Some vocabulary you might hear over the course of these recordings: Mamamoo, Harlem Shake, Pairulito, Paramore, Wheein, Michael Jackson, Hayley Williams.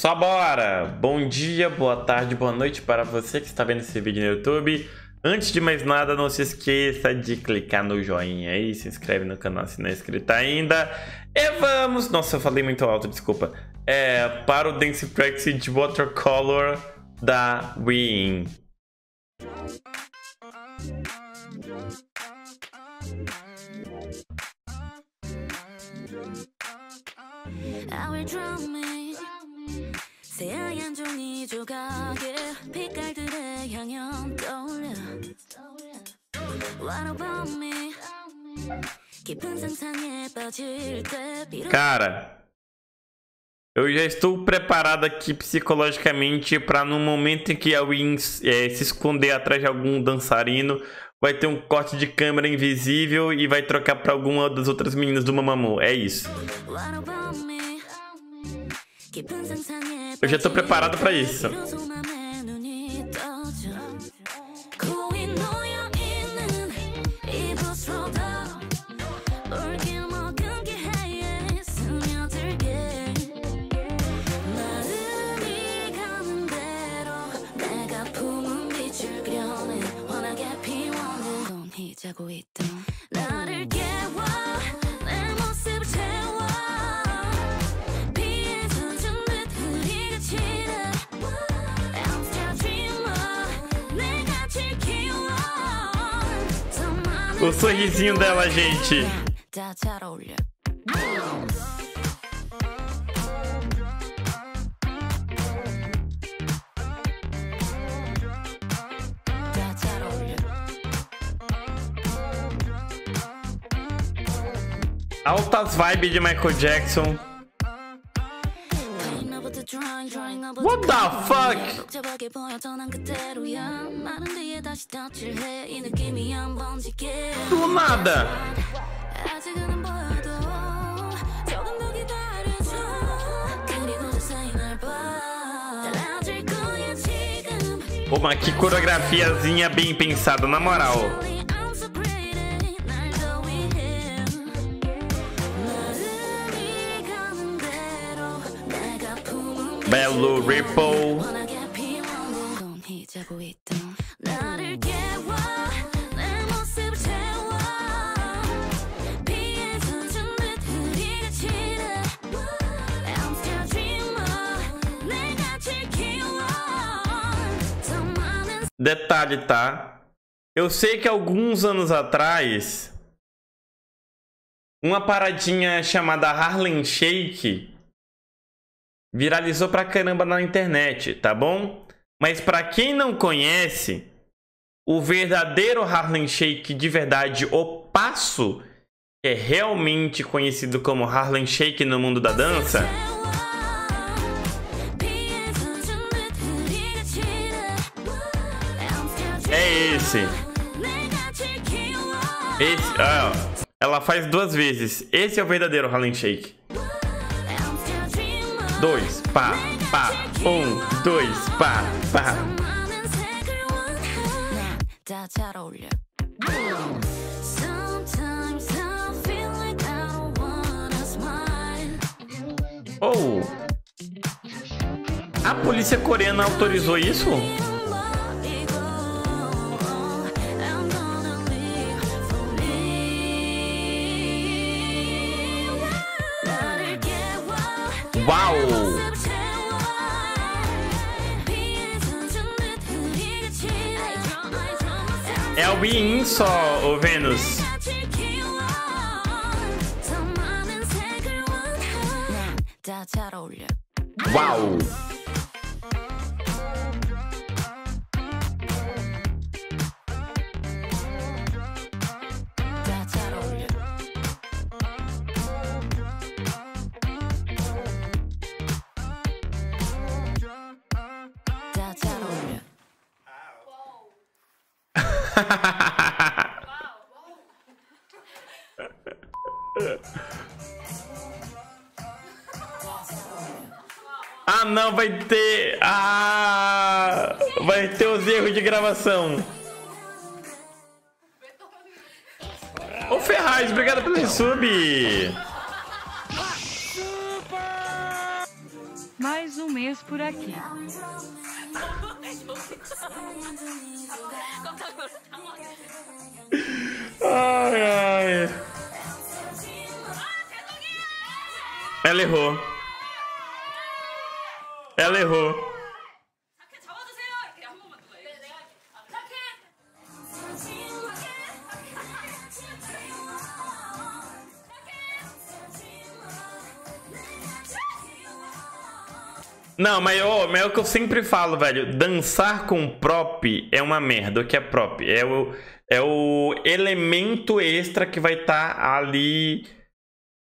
Só bora! Bom dia, boa tarde, boa noite para você que está vendo esse vídeo no YouTube. Antes de mais nada, não se esqueça de clicar no joinha aí, se inscreve no canal se não é inscrito ainda. E vamos! Nossa, eu falei muito alto, desculpa. Para o Dance Practice de Watercolor da Wheein. 새하얀 종이 조각에 빛깔들의 향연 떠올려 What about me? 깊은 상상에 빠질 때 Cara, eu já estou preparado aqui psicologicamente para no momento em que a Wheein se esconder atrás de algum dançarino, vai ter um corte de câmera invisível e vai trocar para alguma das outras meninas do Mamamoo. É isso. What about me? Eu já tô preparado pra isso. O sorrisinho dela, gente. Altas vibes de Michael Jackson. What the fuck? Do nada. Uma que coreografiazinha bem pensada, na moral. Belo Ripple. Detalhe, tá? Eu sei que alguns anos atrás, uma paradinha chamada Harlem Shake viralizou pra caramba na internet, tá bom? Mas pra quem não conhece, o verdadeiro Harlem Shake de verdade, o passo que é realmente conhecido como Harlem Shake no mundo da dança, é esse. Ela faz duas vezes. Esse é o verdadeiro Harlem Shake. 2, pá, pá, 1, 2, pá, pá. Oh! A polícia coreana autorizou isso? Uau! É o Wheein só, o Vênus. Uau! Ah, não, vai ter. Ah, vai ter os erros de gravação. Ô Ferraz, obrigado pelo sub. Mais mais um mês por aqui. Ai, ai. Ela errou. Ela errou. Não, mas, oh, mas é o que eu sempre falo, velho. Dançar com prop é uma merda. O que é prop? É o elemento extra que vai estar ali.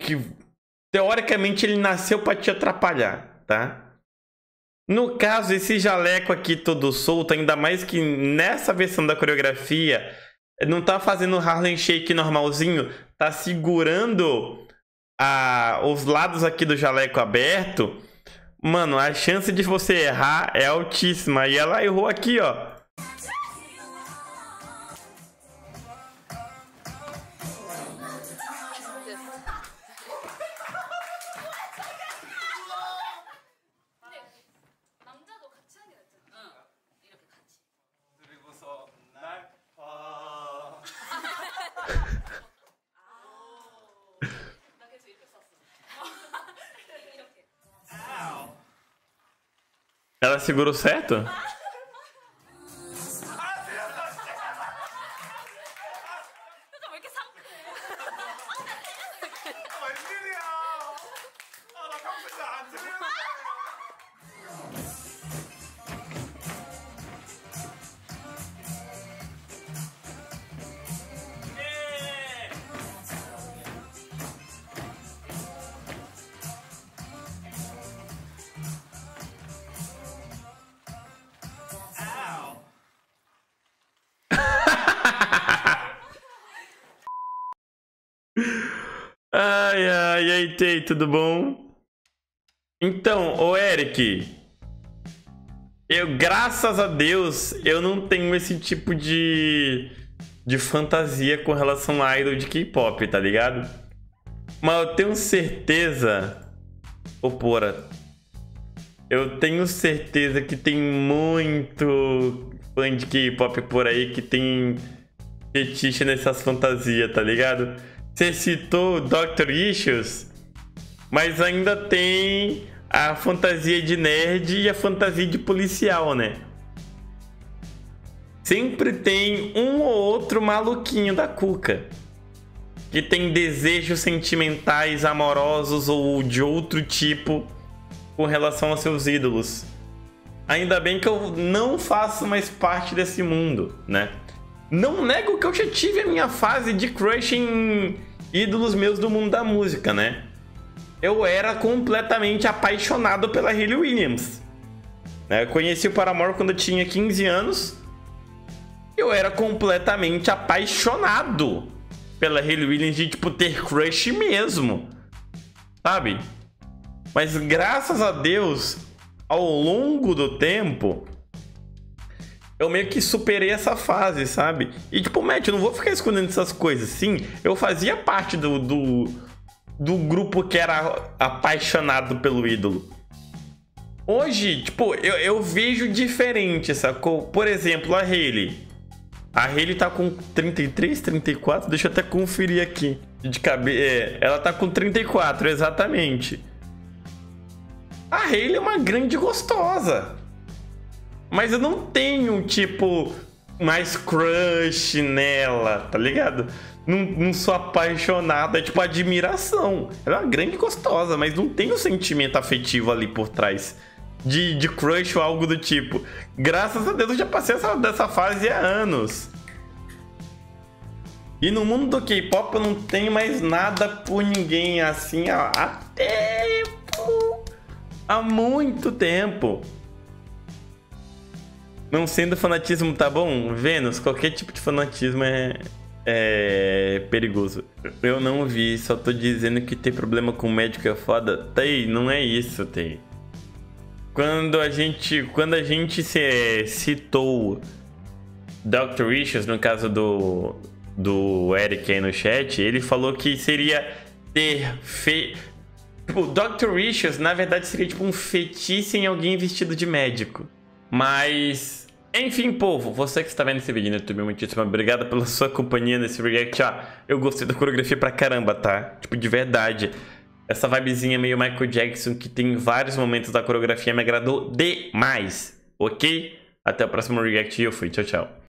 Que teoricamente ele nasceu pra te atrapalhar, tá? No caso, esse jaleco aqui todo solto, ainda mais que nessa versão da coreografia, não tá fazendo o Harlem Shake normalzinho, tá segurando os lados aqui do jaleco aberto. Mano, a chance de você errar é altíssima. E ela errou aqui, ó. Ela segurou certo? Ai, ai, ai, Tei, tudo bom? Então, ô Eric, graças a Deus, eu não tenho esse tipo de fantasia com relação a idol de K-pop, tá ligado? Mas eu tenho certeza, ô porra, eu tenho certeza que tem muito fã de K-pop por aí que tem fetiche nessas fantasias, tá ligado? Você citou Dr. Issues, mas ainda tem a fantasia de nerd e a fantasia de policial, né? Sempre tem um ou outro maluquinho da cuca que tem desejos sentimentais, amorosos ou de outro tipo com relação aos seus ídolos. Ainda bem que eu não faço mais parte desse mundo, né? Não nego que eu já tive a minha fase de crush em ídolos meus do mundo da música, né? Eu era completamente apaixonado pela Hayley Williams. Eu conheci o Paramore quando eu tinha 15 anos. Eu era completamente apaixonado pela Hayley Williams de, tipo, ter crush mesmo, sabe? Mas graças a Deus, ao longo do tempo, eu meio que superei essa fase, sabe? E tipo, Matt, eu não vou ficar escondendo essas coisas. Sim, eu fazia parte do grupo que era apaixonado pelo ídolo. Hoje, tipo, eu vejo diferente, sacou? Por exemplo, a Hayley. A Hayley tá com 33, 34? Deixa eu até conferir aqui. De cabeça. É, ela tá com 34, exatamente. A Hayley é uma grande gostosa. Mas eu não tenho, tipo, mais crush nela, tá ligado? Não sou apaixonado, é tipo admiração. Ela é uma grande gostosa, mas não tem um sentimento afetivo ali por trás. De crush ou algo do tipo. Graças a Deus eu já passei dessa fase há anos. E no mundo do K-pop eu não tenho mais nada por ninguém assim há tempo. Há muito tempo. Não sendo fanatismo, tá bom? Vênus, qualquer tipo de fanatismo é perigoso. Eu não vi, só tô dizendo que ter problema com médico é foda. Tei, não é isso, Tei. Quando a gente citou Dr. Issues, no caso do Eric aí no chat, ele falou que seria ter Tipo, Dr. Richards, na verdade, seria tipo um feitiço em alguém vestido de médico. Mas... enfim, povo, você que está vendo esse vídeo no YouTube, muitíssimo obrigado pela sua companhia nesse react. Ah, eu gostei da coreografia pra caramba, tá? Tipo, de verdade. Essa vibezinha meio Michael Jackson que tem vários momentos da coreografia me agradou demais, ok? Até o próximo react e eu fui. Tchau, tchau.